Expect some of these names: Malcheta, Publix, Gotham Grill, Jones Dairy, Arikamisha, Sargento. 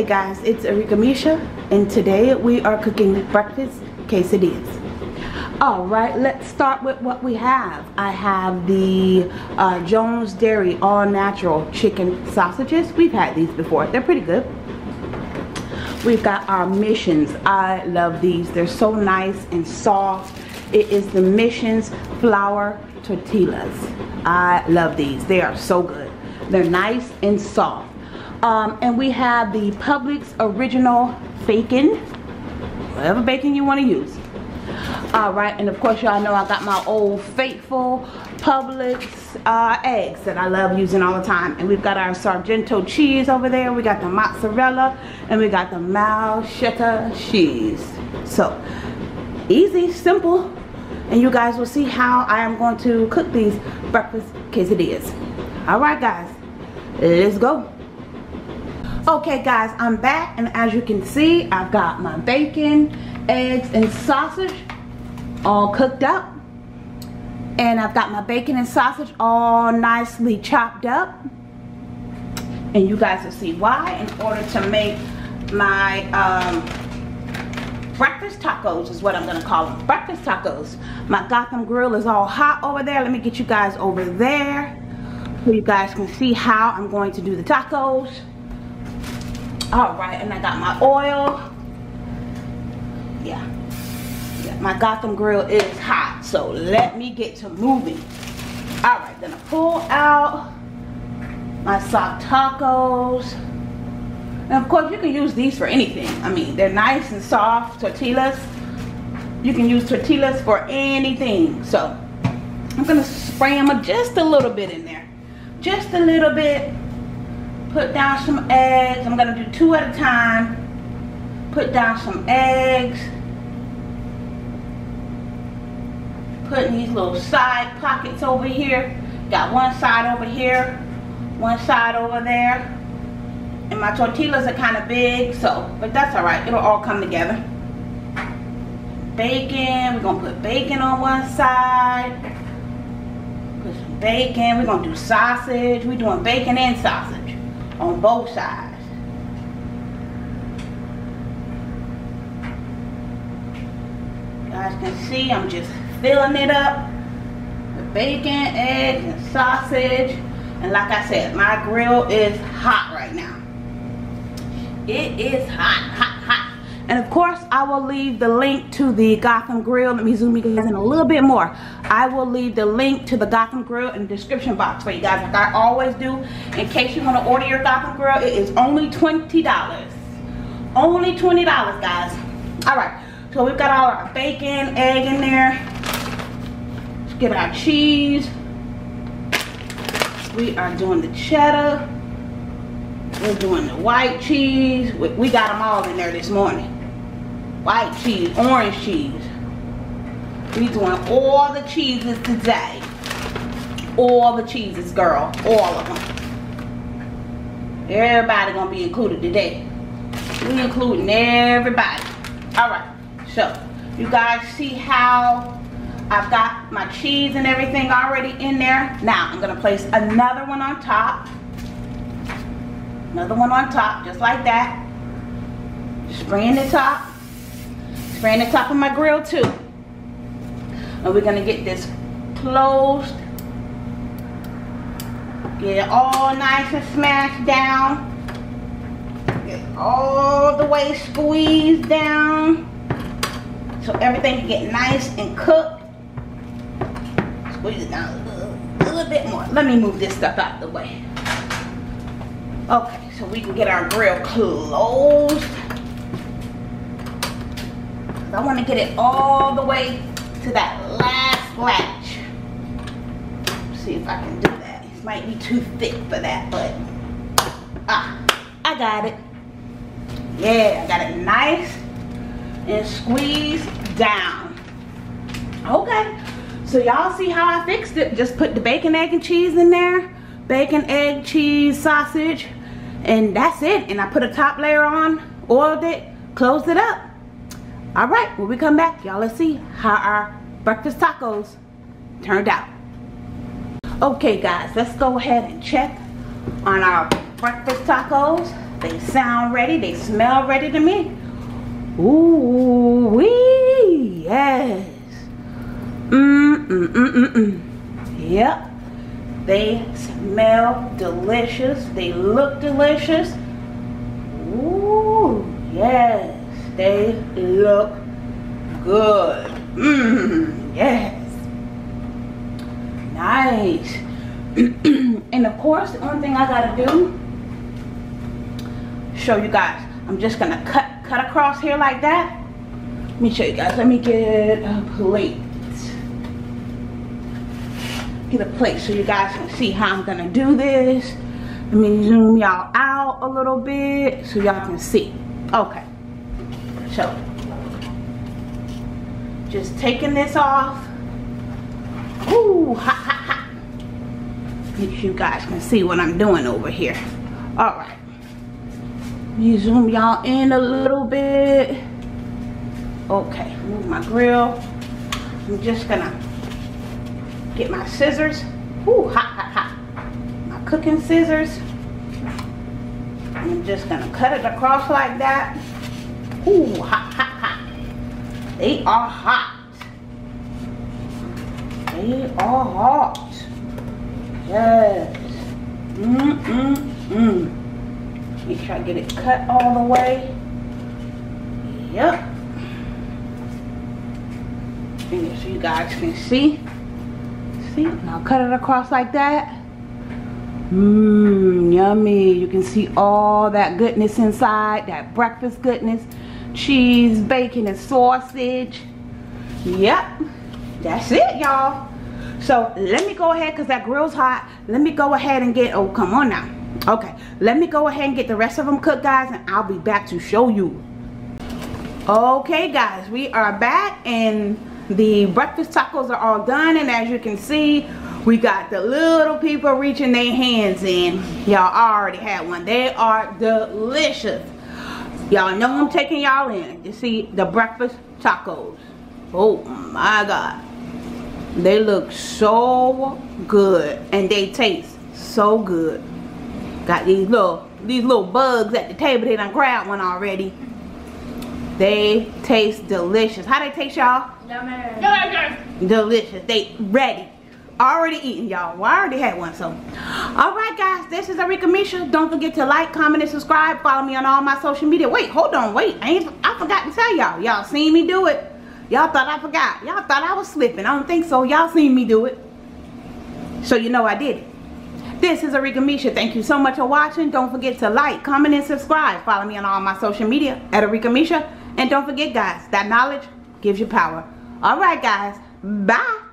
Hey guys, it's Arikamisha, and today we are cooking breakfast quesadillas. Alright, let's start with what we have. I have the Jones Dairy all natural chicken sausages. We've had these before, they're pretty good. We've got our Missions. I love these, they're so nice and soft. It is the Missions flour tortillas. I love these, they are so good. They're nice and soft. And we have the Publix original bacon, whatever bacon you want to use. Alright, and of course y'all know I got my old faithful Publix eggs that I love using all the time. And we've got our Sargento cheese over there, we got the mozzarella, and we got the Malcheta cheese. So, easy, simple, and you guys will see how I am going to cook these breakfast quesadillas. Alright guys, let's go. Okay guys, I'm back, and as you can see, I've got my bacon, eggs, and sausage all cooked up. And I've got my bacon and sausage all nicely chopped up. And you guys will see why in order to make my breakfast tacos is what I'm gonna call them, breakfast tacos. My Gotham Grill is all hot over there. Let me get you guys over there so you guys can see how I'm going to do the tacos. Alright, and I got my oil. Yeah, my Gotham Grill is hot, so let me get to moving. Alright, gonna pull out my soft tacos. And of course, you can use these for anything. I mean, they're nice and soft tortillas. You can use tortillas for anything. So, I'm gonna spray them just a little bit in there. Just a little bit. Put down some eggs. I'm gonna do two at a time. Put down some eggs. Putting these little side pockets over here. Got one side over here, one side over there. And my tortillas are kind of big, so, but that's all right. It'll all come together. Bacon, we're gonna put bacon on one side. Put some bacon, we're gonna do sausage. We're doing bacon and sausage on both sides. You guys can see I'm just filling it up with bacon, eggs, and sausage. And like I said, my grill is hot right now. It is hot, hot, hot. And of course, I will leave the link to the Gotham Grill. Let me zoom you guys in a little bit more. I will leave the link to the Gotham Grill in the description box for you guys, like I always do. In case you want to order your Gotham Grill, it is only $20. Only $20, guys. All right, so we've got all our bacon, egg in there. Let's get our cheese. We are doing the cheddar. We're doing the white cheese. We got them all in there this morning. White cheese, orange cheese. We're doing all the cheeses today. All the cheeses, girl. All of them. Everybody gonna be included today. We including everybody. Alright, so you guys see how I've got my cheese and everything already in there. Now I'm gonna place another one on top. Another one on top, just like that. Spraying the top. Spraying the top of my grill too. And we're gonna get this closed. Get it all nice and smashed down. Get it all the way squeezed down. So everything can get nice and cooked. Squeeze it down a little bit more. Let me move this stuff out of the way. Okay, so we can get our grill closed. I want to get it all the way to that last latch. Let's see if I can do that. This might be too thick for that, but I got it. Yeah, I got it nice and squeezed down. Okay, so y'all see how I fixed it. Just put the bacon, egg, and cheese in there. Bacon, egg, cheese, sausage. And that's it. And I put a top layer on, oiled it, closed it up. All right, when we come back, y'all, let's see how our breakfast tacos turned out. Okay, guys, let's go ahead and check on our breakfast tacos. They sound ready. They smell ready to me. Ooh wee, yes. Yep. They smell delicious. They look delicious. Ooh yes. They look good. Yes. Nice. And of course, the only thing I gotta do, show you guys. I'm just gonna cut across here like that. Let me show you guys. Let me get a plate. Get a plate so you guys can see how I'm gonna do this. Let me zoom y'all out a little bit so y'all can see. Okay. So, just taking this off. Ooh, hot, hot, hot. If you guys can see what I'm doing over here. All right. You zoom y'all in a little bit. Okay, move my grill. I'm just gonna get my scissors. Ooh, hot, hot, hot. My cooking scissors. I'm just gonna cut it across like that. Ooh, hot, hot, hot. They are hot. They are hot. Yes. Make sure I get it cut all the way. Yep. So you guys can see. See? And I'll cut it across like that. Mmm, yummy. You can see all that goodness inside, that breakfast goodness. Cheese, bacon, and sausage. Yep. That's it, y'all. So let me go ahead, because that grill's hot. Let me go ahead and get, oh, come on now. Okay, let me go ahead and get the rest of them cooked, guys, and I'll be back to show you. Okay, guys, we are back, and the breakfast tacos are all done, and as you can see, we got the little people reaching their hands in. Y'all already had one. They are delicious. Y'all know I'm taking y'all in to see the breakfast tacos. Oh, my God. They look so good, and they taste so good. Got these little bugs at the table. They done grabbed one already. They taste delicious. How they taste, y'all? Delicious. They ready. Already eaten, y'all. Well, I already had one, so. Alright, guys. This is Arikamisha. Don't forget to like, comment, and subscribe. Follow me on all my social media. Wait, hold on. Wait. I forgot to tell y'all. Y'all seen me do it. Y'all thought I forgot. Y'all thought I was slipping. I don't think so. Y'all seen me do it. So you know I did it. This is Arikamisha. Thank you so much for watching. Don't forget to like, comment, and subscribe. Follow me on all my social media at Arikamisha. And don't forget, guys, that knowledge gives you power. All right, guys. Bye.